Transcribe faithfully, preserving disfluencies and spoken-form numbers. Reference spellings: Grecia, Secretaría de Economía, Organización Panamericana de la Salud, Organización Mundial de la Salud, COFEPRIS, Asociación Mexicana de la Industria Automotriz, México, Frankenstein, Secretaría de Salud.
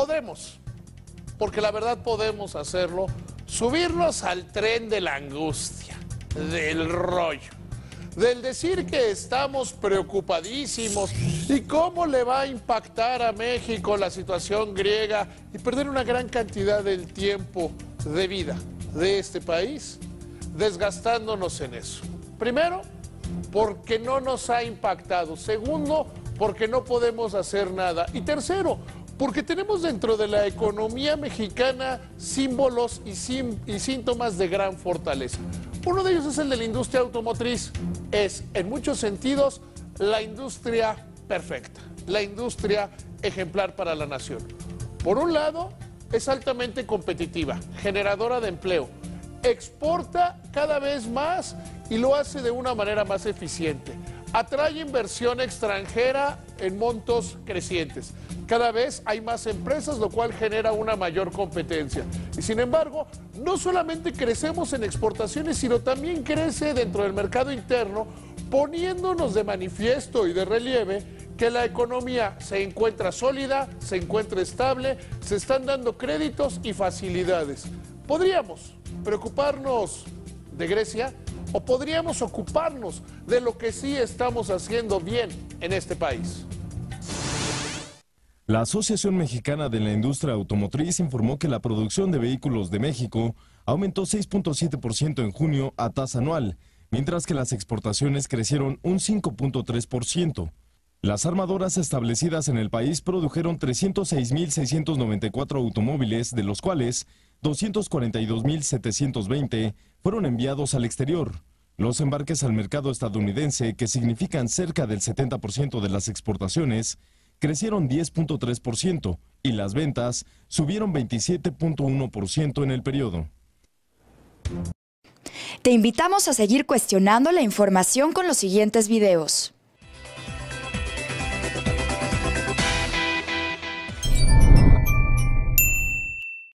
Podremos, porque la verdad podemos hacerlo, subirnos al tren de la angustia, del rollo, del decir que estamos preocupadísimos y cómo le va a impactar a México la situación griega y perder una gran cantidad del tiempo de vida de este país desgastándonos en eso. Primero, porque no nos ha impactado. Segundo, porque no podemos hacer nada. Y tercero, porque tenemos dentro de la economía mexicana símbolos y, sim- y síntomas de gran fortaleza. Uno de ellos es el de la industria automotriz. Es, en muchos sentidos, la industria perfecta, la industria ejemplar para la nación. Por un lado, es altamente competitiva, generadora de empleo, exporta cada vez más y lo hace de una manera más eficiente. Atrae inversión extranjera en montos crecientes. Cada vez hay más empresas, lo cual genera una mayor competencia. Y sin embargo, no solamente crecemos en exportaciones, sino también crece dentro del mercado interno, poniéndonos de manifiesto y de relieve que la economía se encuentra sólida, se encuentra estable, se están dando créditos y facilidades. Podríamos preocuparnos de Grecia, o podríamos ocuparnos de lo que sí estamos haciendo bien en este país. La Asociación Mexicana de la Industria Automotriz informó que la producción de vehículos de México aumentó seis punto siete por ciento en junio a tasa anual, mientras que las exportaciones crecieron un cinco punto tres por ciento. Las armadoras establecidas en el país produjeron trescientos seis mil seiscientos noventa y cuatro automóviles, de los cuales doscientos cuarenta y dos mil setecientos veinte fueron enviados al exterior. Los embarques al mercado estadounidense, que significan cerca del setenta por ciento de las exportaciones, crecieron diez punto tres por ciento y las ventas subieron veintisiete punto uno por ciento en el periodo. Te invitamos a seguir cuestionando la información con los siguientes videos.